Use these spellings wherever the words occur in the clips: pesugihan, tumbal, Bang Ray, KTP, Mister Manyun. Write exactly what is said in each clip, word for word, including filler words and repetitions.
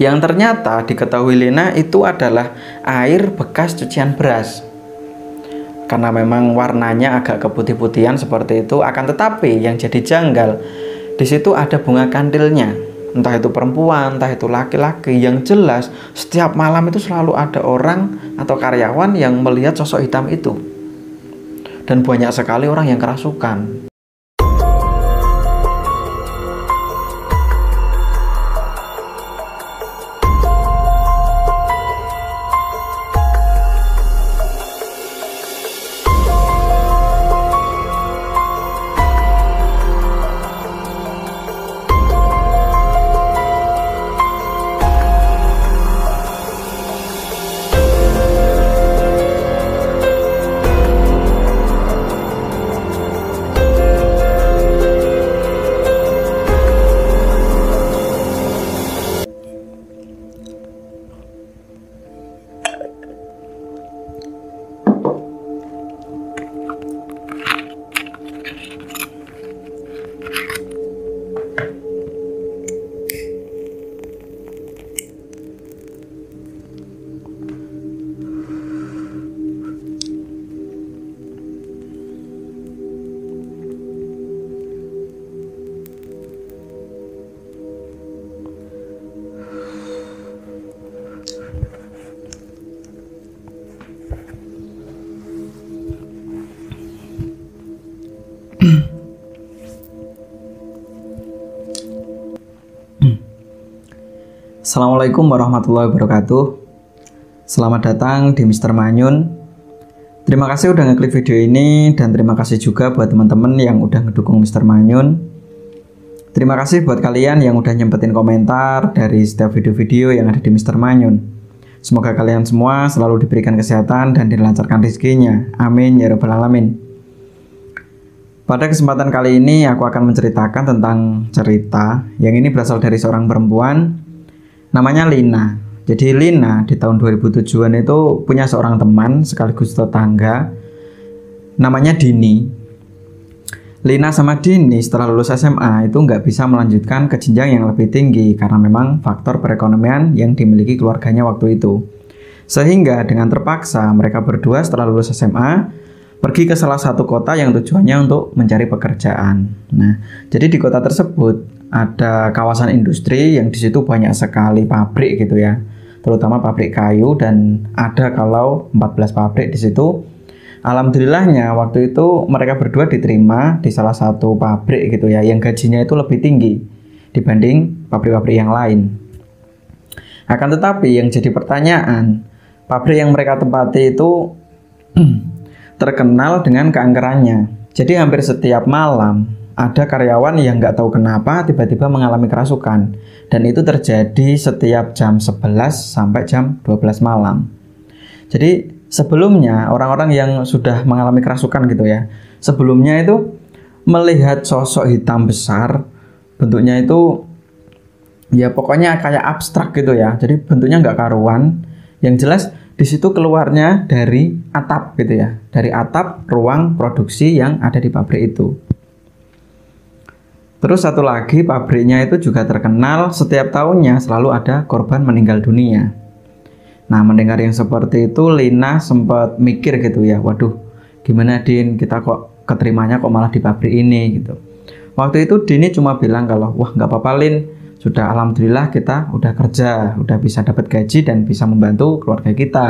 yang ternyata diketahui Lena itu adalah air bekas cucian beras. Karena memang warnanya agak keputih-putihan seperti itu, akan tetapi yang jadi janggal di situ ada bunga kantilnya. Entah itu perempuan, entah itu laki-laki, yang jelas setiap malam itu selalu ada orang atau karyawan yang melihat sosok hitam itu. Dan banyak sekali orang yang kerasukan. Assalamualaikum warahmatullahi wabarakatuh. Selamat datang di Mister Manyun. Terima kasih udah ngeklik video ini, dan terima kasih juga buat teman-teman yang udah ngedukung Mister Manyun. Terima kasih buat kalian yang udah nyempetin komentar dari setiap video-video yang ada di Mister Manyun. Semoga kalian semua selalu diberikan kesehatan dan dilancarkan rezekinya. Amin ya rabbal alamin. Pada kesempatan kali ini aku akan menceritakan tentang cerita yang ini berasal dari seorang perempuan namanya Lina. Jadi Lina di tahun dua ribu tujuh-an itu punya seorang teman sekaligus tetangga namanya Dini. Lina sama Dini setelah lulus S M A itu nggak bisa melanjutkan ke jenjang yang lebih tinggi karena memang faktor perekonomian yang dimiliki keluarganya waktu itu. Sehingga dengan terpaksa mereka berdua setelah lulus S M A pergi ke salah satu kota yang tujuannya untuk mencari pekerjaan. Nah, jadi di kota tersebut ada kawasan industri yang di situ banyak sekali pabrik gitu ya, terutama pabrik kayu, dan ada kalau empat belas pabrik di situ. Alhamdulillahnya waktu itu mereka berdua diterima di salah satu pabrik gitu ya, yang gajinya itu lebih tinggi dibanding pabrik-pabrik yang lain. Akan tetapi yang jadi pertanyaan, pabrik yang mereka tempati itu terkenal dengan keangkerannya. Jadi hampir setiap malam ada karyawan yang nggak tahu kenapa tiba-tiba mengalami kerasukan, dan itu terjadi setiap jam sebelas sampai jam dua belas malam. Jadi sebelumnya orang-orang yang sudah mengalami kerasukan gitu ya, sebelumnya itu melihat sosok hitam besar, bentuknya itu ya pokoknya kayak abstrak gitu ya, jadi bentuknya nggak karuan. Yang jelas di situ keluarnya dari atap gitu ya, dari atap ruang produksi yang ada di pabrik itu. Terus satu lagi, pabriknya itu juga terkenal setiap tahunnya selalu ada korban meninggal dunia. Nah, mendengar yang seperti itu Lina sempat mikir gitu ya, waduh gimana Din, kita kok keterimanya kok malah di pabrik ini gitu. Waktu itu Dini cuma bilang kalau wah nggak apa-apa Lin, sudah alhamdulillah kita udah kerja, udah bisa dapat gaji dan bisa membantu keluarga kita.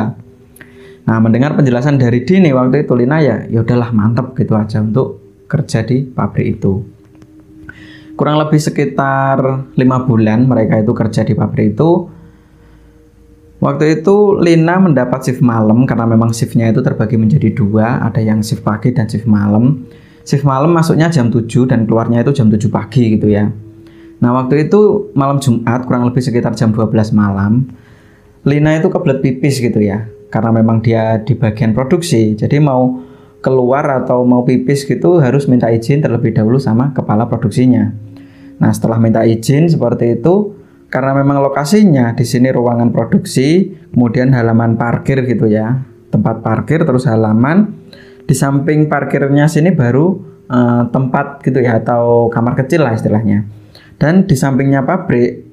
Nah, mendengar penjelasan dari Dini waktu itu Lina ya ya udahlah mantep gitu aja untuk kerja di pabrik itu. Kurang lebih sekitar lima bulan mereka itu kerja di pabrik itu. Waktu itu Lina mendapat shift malam karena memang shiftnya itu terbagi menjadi dua, ada yang shift pagi dan shift malam. Shift malam masuknya jam tujuh dan keluarnya itu jam tujuh pagi gitu ya. Nah waktu itu malam Jumat kurang lebih sekitar jam dua belas malam, Lina itu kebelet pipis gitu ya, karena memang dia di bagian produksi, jadi mau keluar atau mau pipis gitu harus minta izin terlebih dahulu sama kepala produksinya. Nah setelah minta izin seperti itu, karena memang lokasinya di sini ruangan produksi, kemudian halaman parkir gitu ya, tempat parkir terus halaman, di samping parkirnya sini baru eh, tempat gitu ya atau kamar kecil lah istilahnya. Dan di sampingnya pabrik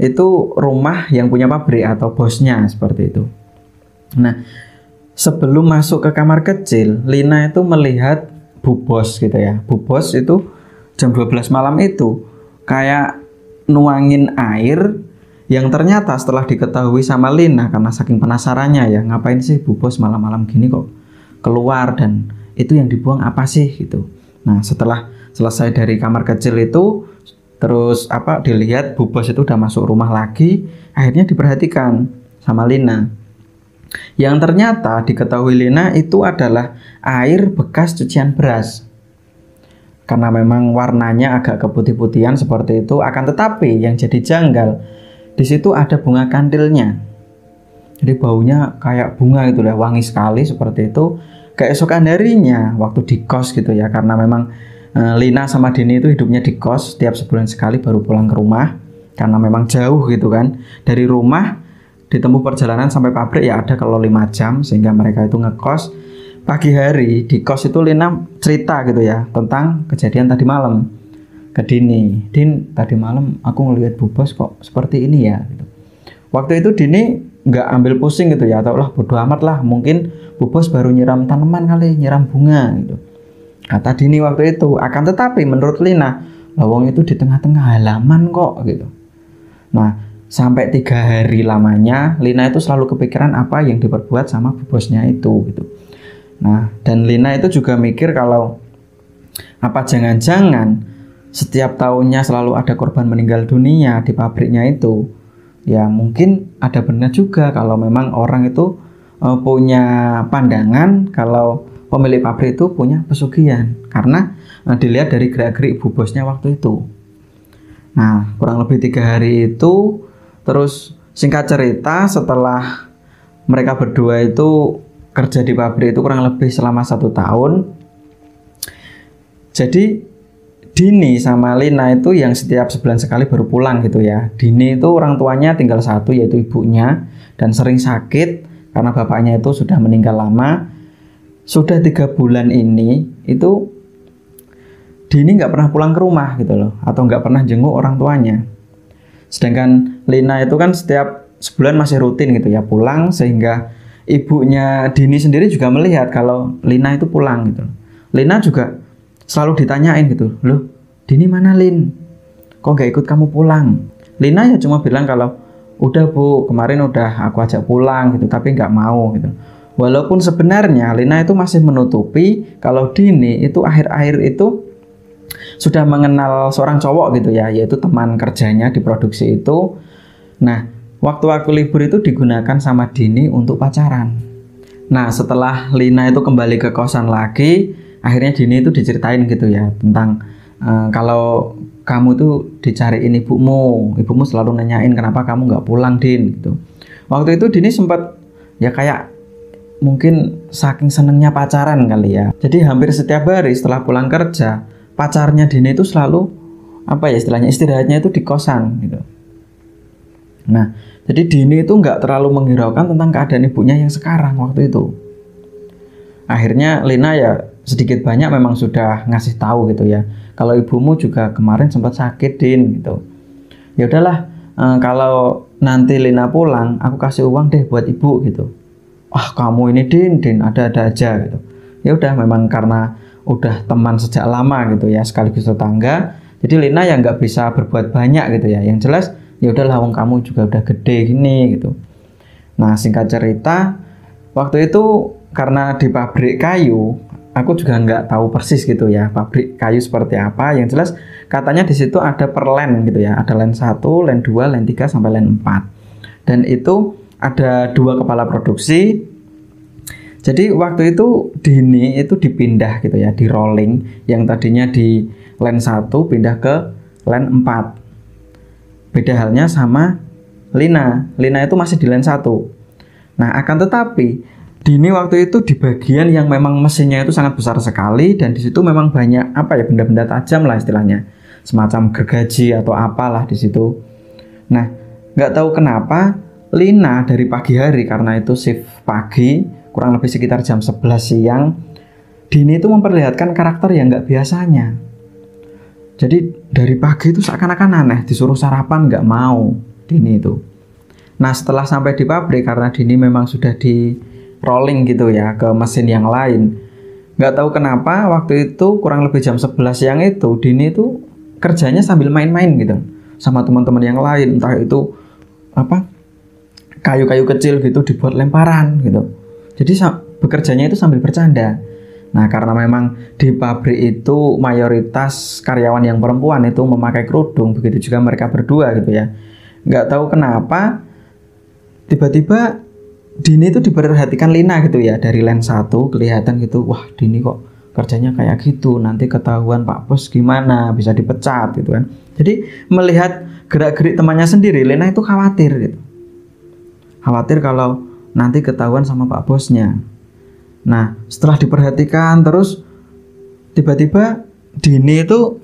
itu rumah yang punya pabrik atau bosnya seperti itu. Nah, sebelum masuk ke kamar kecil, Lina itu melihat Bu Bos gitu ya. Bu Bos itu jam dua belas malam itu kayak nuangin air yang ternyata setelah diketahui sama Lina karena saking penasarannya ya, ngapain sih Bu Bos malam-malam gini kok keluar dan itu yang dibuang apa sih gitu. Nah, setelah selesai dari kamar kecil itu terus apa dilihat Bu Bos itu udah masuk rumah lagi, akhirnya diperhatikan sama Lina. Yang ternyata diketahui Lina itu adalah air bekas cucian beras. Karena memang warnanya agak keputih-putihan seperti itu, akan tetapi yang jadi janggal di situ ada bunga kandilnya. Jadi baunya kayak bunga gitu lah, wangi sekali seperti itu. Keesokan harinya waktu di kos gitu ya, karena memang e, Lina sama Dini itu hidupnya di kos, tiap sebulan sekali baru pulang ke rumah karena memang jauh gitu kan. Dari rumah ditempuh perjalanan sampai pabrik ya ada kalau lima jam, sehingga mereka itu ngekos. Pagi hari di kos itu Lina cerita gitu ya tentang kejadian tadi malam ke Dini. Din, tadi malam aku ngelihat Bu Bos kok seperti ini ya gitu. Waktu itu Dini nggak ambil pusing gitu ya, atau lah bodo amat lah, mungkin Bu Bos baru nyiram tanaman kali, nyiram bunga gitu kata Dini waktu itu. Akan tetapi menurut Lina, lawang itu di tengah-tengah halaman kok gitu. Nah, sampai tiga hari lamanya Lina itu selalu kepikiran apa yang diperbuat sama Bu Bosnya itu gitu. Nah, dan Lina itu juga mikir kalau apa jangan-jangan setiap tahunnya selalu ada korban meninggal dunia di pabriknya itu. Ya mungkin ada benar juga kalau memang orang itu uh, punya pandangan kalau pemilik pabrik itu punya pesugihan, karena uh, dilihat dari gerak-gerik Bu Bosnya waktu itu. Nah, kurang lebih tiga hari itu. Terus singkat cerita setelah mereka berdua itu kerja di pabrik itu kurang lebih selama satu tahun. Jadi Dini sama Lina itu yang setiap sebulan sekali baru pulang gitu ya. Dini itu orang tuanya tinggal satu yaitu ibunya dan sering sakit karena bapaknya itu sudah meninggal lama. Sudah tiga bulan ini itu Dini nggak pernah pulang ke rumah gitu loh, atau nggak pernah jenguk orang tuanya. Sedangkan Lina itu kan setiap sebulan masih rutin gitu ya pulang, sehingga ibunya Dini sendiri juga melihat kalau Lina itu pulang gitu. Lina juga selalu ditanyain gitu, loh Dini mana Lin? Kok gak ikut kamu pulang? Lina ya cuma bilang kalau udah Bu, kemarin udah aku ajak pulang gitu, tapi nggak mau gitu. Walaupun sebenarnya Lina itu masih menutupi kalau Dini itu akhir-akhir itu sudah mengenal seorang cowok gitu ya, yaitu teman kerjanya di produksi itu. Nah, waktu-waktu libur itu digunakan sama Dini untuk pacaran. Nah, setelah Lina itu kembali ke kosan lagi, akhirnya Dini itu diceritain gitu ya tentang uh, kalau kamu tuh dicariin ibumu, ibumu selalu nanyain kenapa kamu nggak pulang Din gitu. Waktu itu Dini sempat ya kayak mungkin saking senengnya pacaran kali ya. Jadi hampir setiap hari setelah pulang kerja, pacarnya Dini itu selalu apa ya istilahnya istirahatnya itu di kosan gitu. Nah, jadi Dini itu nggak terlalu menghiraukan tentang keadaan ibunya yang sekarang waktu itu. Akhirnya Lina ya sedikit banyak memang sudah ngasih tahu gitu ya, kalau ibumu juga kemarin sempat sakit Din gitu. Ya udahlah, e, kalau nanti Lina pulang aku kasih uang deh buat ibu gitu. Wah, kamu ini Din, Din ada-ada aja gitu. Ya udah, memang karena udah teman sejak lama gitu ya, sekaligus tetangga, jadi Lina yang nggak bisa berbuat banyak gitu ya. Yang jelas ya udah lawang kamu juga udah gede gini gitu. Nah, singkat cerita waktu itu karena di pabrik kayu, aku juga nggak tahu persis gitu ya pabrik kayu seperti apa. Yang jelas katanya di situ ada per len gitu ya, ada len satu, len dua, len tiga sampai len empat, dan itu ada dua kepala produksi. Jadi waktu itu Dini itu dipindah gitu ya, di rolling, yang tadinya di len satu pindah ke len empat. Beda halnya sama Lina, Lina itu masih di len satu. Nah, akan tetapi Dini waktu itu di bagian yang memang mesinnya itu sangat besar sekali, dan disitu memang banyak apa ya benda-benda tajam lah istilahnya, semacam gergaji atau apalah di situ. Nah, nggak tahu kenapa Lina dari pagi hari, karena itu shift pagi kurang lebih sekitar jam sebelas siang, Dini itu memperlihatkan karakter yang nggak biasanya. Jadi dari pagi itu seakan-akan aneh, disuruh sarapan nggak mau, Dini itu. Nah, setelah sampai di pabrik, karena Dini memang sudah di rolling gitu ya ke mesin yang lain, nggak tahu kenapa waktu itu kurang lebih jam sebelas siang itu Dini itu kerjanya sambil main-main gitu sama teman-teman yang lain, entah itu apa kayu-kayu kecil gitu dibuat lemparan gitu. Jadi bekerjanya itu sambil bercanda. Nah, karena memang di pabrik itu mayoritas karyawan yang perempuan itu memakai kerudung, begitu juga mereka berdua gitu ya. Nggak tahu kenapa tiba-tiba Dini itu diperhatikan Lina gitu ya, dari lens satu kelihatan gitu. Wah, Dini kok kerjanya kayak gitu, nanti ketahuan Pak Bos gimana, bisa dipecat gitu kan. Jadi melihat gerak-gerik temannya sendiri, Lina itu khawatir gitu. Khawatir kalau nanti ketahuan sama Pak Bosnya. Nah, setelah diperhatikan terus tiba-tiba Dini itu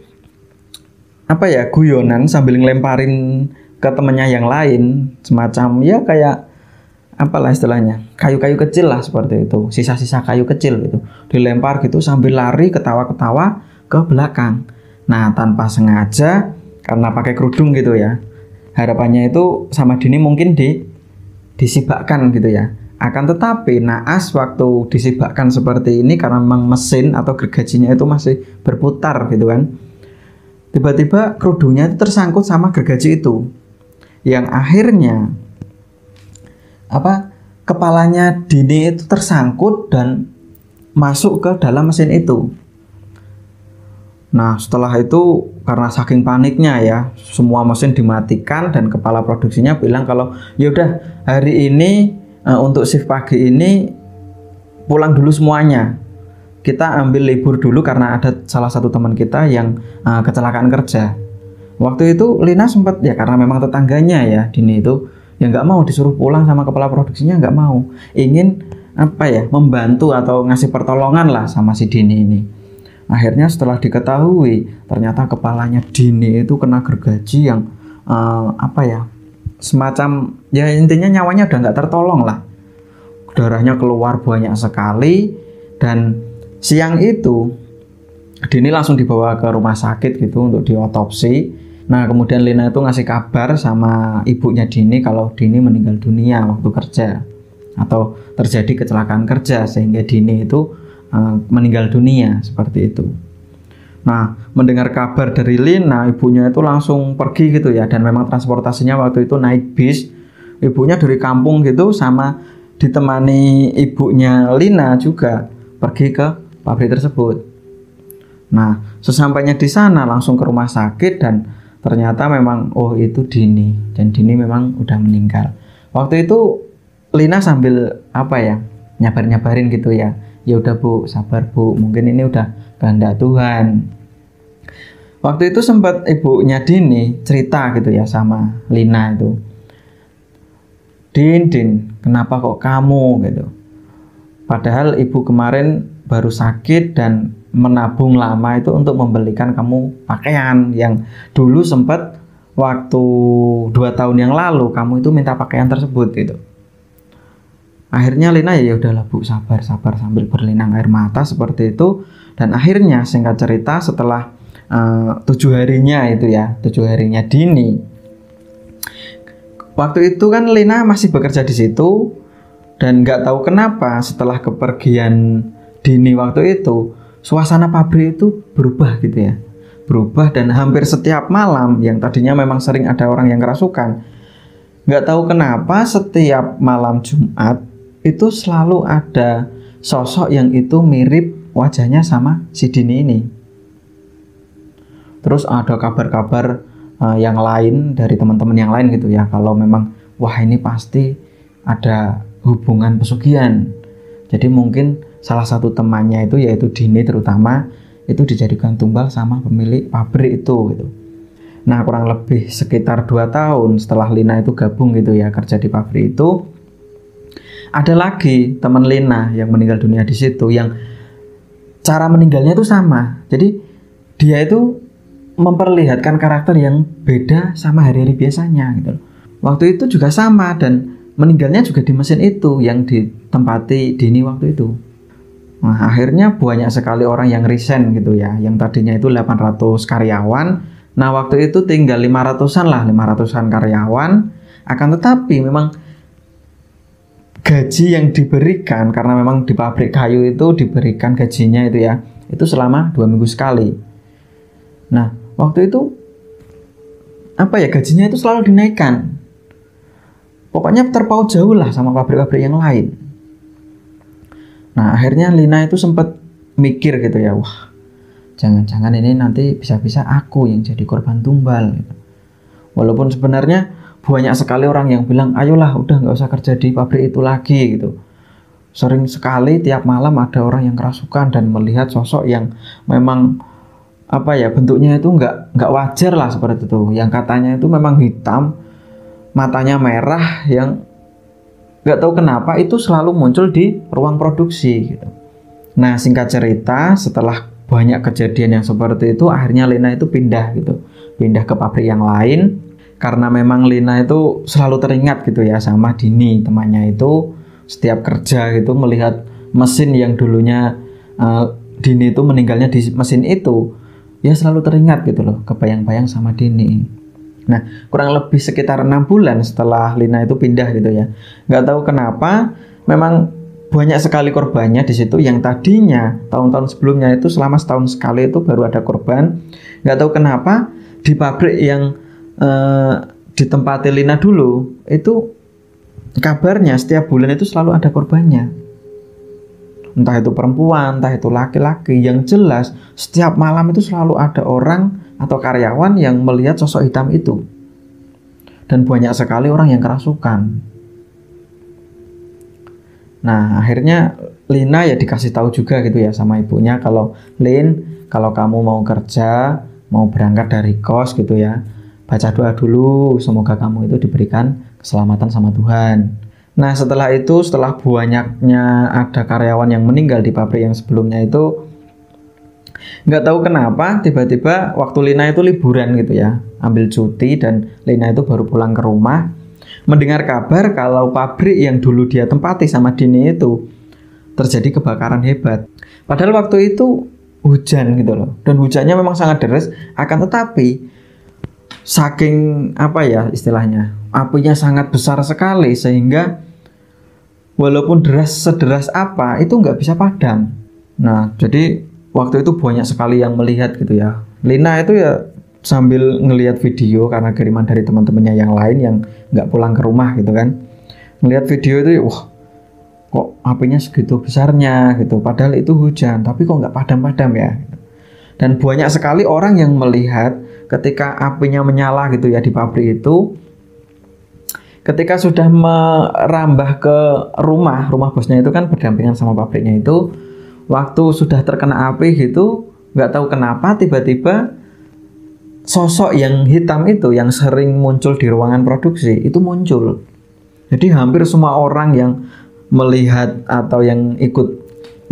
apa ya, guyonan sambil ngelemparin ke temennya yang lain, semacam ya kayak apalah istilahnya, kayu-kayu kecil lah seperti itu, sisa-sisa kayu kecil gitu dilempar gitu sambil lari ketawa-ketawa ke belakang. Nah, tanpa sengaja karena pakai kerudung gitu ya, harapannya itu sama Dini mungkin di disibakkan gitu ya. Akan tetapi naas waktu disibakkan seperti ini, karena memang mesin atau gergajinya itu masih berputar gitu kan, tiba-tiba kerudungnya itu tersangkut sama gergaji itu, yang akhirnya apa kepalanya Dini itu tersangkut dan masuk ke dalam mesin itu. Nah, setelah itu karena saking paniknya ya, semua mesin dimatikan dan kepala produksinya bilang kalau yaudah hari ini untuk shift pagi ini pulang dulu semuanya, kita ambil libur dulu karena ada salah satu teman kita yang uh, kecelakaan kerja. Waktu itu Lina sempat ya, karena memang tetangganya ya Dini itu yang nggak mau disuruh pulang sama kepala produksinya, nggak mau, ingin apa ya membantu atau ngasih pertolongan lah sama si Dini ini. Akhirnya setelah diketahui ternyata kepalanya Dini itu kena gergaji yang uh, apa ya semacam ya intinya nyawanya udah nggak tertolong lah, darahnya keluar banyak sekali. Dan siang itu Dini langsung dibawa ke rumah sakit gitu untuk diotopsi. Nah, kemudian Lina itu ngasih kabar sama ibunya Dini kalau Dini meninggal dunia waktu kerja atau terjadi kecelakaan kerja sehingga Dini itu uh, meninggal dunia seperti itu. Nah, mendengar kabar dari Lina, ibunya itu langsung pergi gitu ya, dan memang transportasinya waktu itu naik bis. Ibunya dari kampung gitu sama ditemani ibunya Lina juga pergi ke pabrik tersebut. Nah, sesampainya di sana langsung ke rumah sakit dan ternyata memang oh itu Dini, dan Dini memang udah meninggal. Waktu itu Lina sambil apa ya nyabar-nyabarin gitu ya, ya udah Bu, sabar Bu, mungkin ini udah kehendak Tuhan. Waktu itu sempat ibunya Dini cerita gitu ya sama Lina itu, Din, Din, kenapa kok kamu gitu? Padahal ibu kemarin baru sakit dan menabung lama itu untuk membelikan kamu pakaian yang dulu sempat waktu dua tahun yang lalu kamu itu minta pakaian tersebut gitu. Akhirnya Lina ya udahlah Bu, sabar-sabar, sambil berlinang air mata seperti itu. Dan akhirnya singkat cerita setelah uh, tujuh harinya itu ya, tujuh harinya Dini. Waktu itu kan Lina masih bekerja di situ dan nggak tahu kenapa setelah kepergian Dini waktu itu suasana pabrik itu berubah gitu ya, berubah. Dan hampir setiap malam yang tadinya memang sering ada orang yang kerasukan, nggak tahu kenapa setiap malam Jumat itu selalu ada sosok yang itu mirip wajahnya sama si Dini ini. Terus ada kabar-kabar uh, yang lain dari teman-teman yang lain gitu ya, kalau memang wah ini pasti ada hubungan pesugihan. Jadi mungkin salah satu temannya itu yaitu Dini terutama itu dijadikan tumbal sama pemilik pabrik itu gitu. Nah, kurang lebih sekitar dua tahun setelah Lina itu gabung gitu ya kerja di pabrik itu, ada lagi teman Lina yang meninggal dunia di situ, yang cara meninggalnya itu sama. Jadi dia itu memperlihatkan karakter yang beda sama hari-hari biasanya gitu. Waktu itu juga sama, dan meninggalnya juga di mesin itu yang ditempati Dini waktu itu. Nah, akhirnya banyak sekali orang yang resign gitu ya, yang tadinya itu delapan ratus karyawan Nah waktu itu tinggal lima ratusan lah, lima ratusan karyawan. Akan tetapi memang gaji yang diberikan, karena memang di pabrik kayu itu diberikan gajinya itu ya, itu selama dua minggu sekali. Nah waktu itu apa ya, gajinya itu selalu dinaikkan. Pokoknya terpaut jauh lah sama pabrik-pabrik yang lain. Nah akhirnya Lina itu sempat mikir gitu ya, wah jangan-jangan ini nanti bisa-bisa aku yang jadi korban tumbal gitu. Walaupun sebenarnya banyak sekali orang yang bilang, ayolah udah nggak usah kerja di pabrik itu lagi gitu. Sering sekali tiap malam ada orang yang kerasukan dan melihat sosok yang memang apa ya, bentuknya itu nggak nggak wajar lah seperti itu. Yang katanya itu memang hitam, matanya merah, yang nggak tahu kenapa itu selalu muncul di ruang produksi gitu. Nah singkat cerita, setelah banyak kejadian yang seperti itu, akhirnya Lina itu pindah gitu, pindah ke pabrik yang lain. Karena memang Lina itu selalu teringat gitu ya sama Dini temannya itu, setiap kerja gitu melihat mesin yang dulunya uh, Dini itu meninggalnya di mesin itu, ya selalu teringat gitu loh, kebayang-bayang sama Dini. Nah kurang lebih sekitar enam bulan setelah Lina itu pindah gitu ya, nggak tahu kenapa memang banyak sekali korbannya di situ. Yang tadinya tahun-tahun sebelumnya itu selama setahun sekali itu baru ada korban, nggak tahu kenapa di pabrik yang eh, ditempati Lina dulu itu kabarnya setiap bulan itu selalu ada korbannya, entah itu perempuan entah itu laki-laki. Yang jelas setiap malam itu selalu ada orang atau karyawan yang melihat sosok hitam itu, dan banyak sekali orang yang kerasukan. Nah akhirnya Lina ya dikasih tahu juga gitu ya sama ibunya, kalau Lin, kalau kamu mau kerja, mau berangkat dari kos gitu ya, baca doa dulu, semoga kamu itu diberikan keselamatan sama Tuhan. Nah setelah itu, setelah banyaknya ada karyawan yang meninggal di pabrik yang sebelumnya itu, nggak tahu kenapa tiba-tiba waktu Lina itu liburan gitu ya, ambil cuti, dan Lina itu baru pulang ke rumah, mendengar kabar kalau pabrik yang dulu dia tempati sama Dini itu terjadi kebakaran hebat. Padahal waktu itu hujan gitu loh, dan hujannya memang sangat deras. Akan tetapi saking apa ya istilahnya, apinya sangat besar sekali sehingga walaupun deras sederas apa itu nggak bisa padam. Nah jadi waktu itu banyak sekali yang melihat gitu ya. Lina itu ya sambil ngelihat video, karena kiriman dari teman-temannya yang lain yang nggak pulang ke rumah gitu kan, ngelihat video itu, wah kok apinya segitu besarnya gitu, padahal itu hujan tapi kok nggak padam-padam ya. Dan banyak sekali orang yang melihat ketika apinya menyala gitu ya di pabrik itu, ketika sudah merambah ke rumah, rumah bosnya itu kan berdampingan sama pabriknya itu, waktu sudah terkena api gitu, nggak tahu kenapa tiba-tiba sosok yang hitam itu yang sering muncul di ruangan produksi itu muncul. Jadi hampir semua orang yang melihat atau yang ikut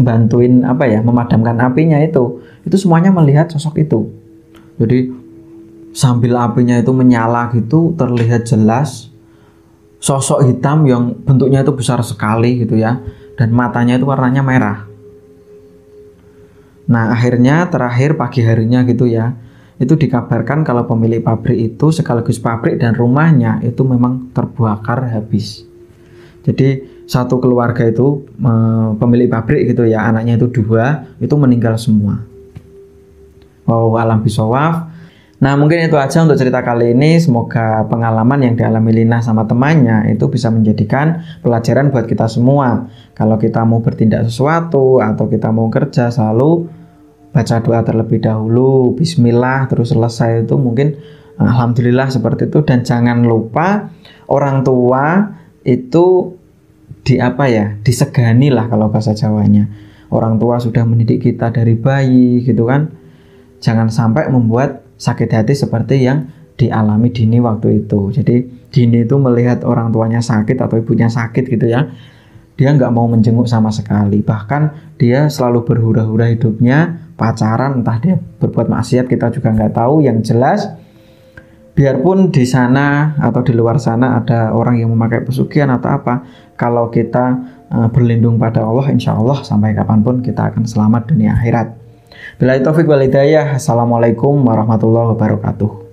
bantuin apa ya memadamkan apinya itu, itu semuanya melihat sosok itu. Jadi sambil apinya itu menyala gitu, terlihat jelas sosok hitam yang bentuknya itu besar sekali gitu ya, dan matanya itu warnanya merah. Nah akhirnya terakhir pagi harinya gitu ya, itu dikabarkan kalau pemilik pabrik itu sekaligus pabrik dan rumahnya itu memang terbakar habis. Jadi satu keluarga itu, pemilik pabrik gitu ya, anaknya itu dua, itu meninggal semua. Wow, alam bisawaf. Nah mungkin itu aja untuk cerita kali ini. Semoga pengalaman yang dialami Lina sama temannya itu bisa menjadikan pelajaran buat kita semua. Kalau kita mau bertindak sesuatu atau kita mau kerja, selalu baca doa terlebih dahulu, bismillah, terus selesai itu mungkin alhamdulillah seperti itu. Dan jangan lupa orang tua itu di apa ya, disegani lah kalau bahasa Jawanya. Orang tua sudah mendidik kita dari bayi gitu kan, jangan sampai membuat sakit hati seperti yang dialami Dini waktu itu. Jadi Dini itu melihat orang tuanya sakit atau ibunya sakit gitu ya, dia nggak mau menjenguk sama sekali, bahkan dia selalu berhura-hura hidupnya, pacaran, entah dia berbuat maksiat kita juga nggak tahu. Yang jelas biarpun di sana atau di luar sana ada orang yang memakai pesugihan atau apa, kalau kita uh, berlindung pada Allah, insya Allah sampai kapanpun kita akan selamat dunia akhirat. Billahi taufik wal hidayah. Assalamualaikum warahmatullahi wabarakatuh.